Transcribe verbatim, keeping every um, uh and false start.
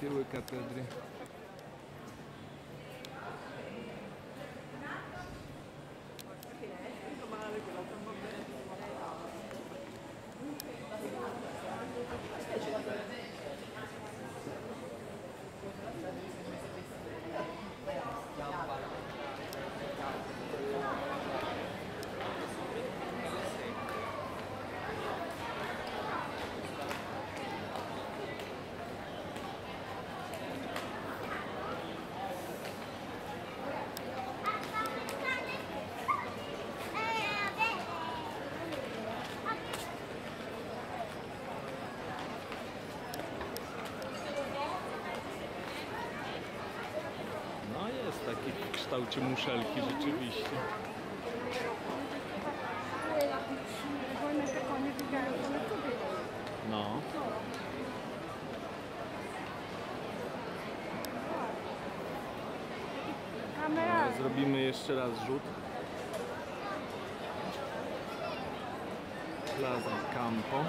первой катедре. Takie w kształcie muszelki rzeczywiście. No. No zrobimy jeszcze raz rzut. Plaza Campo.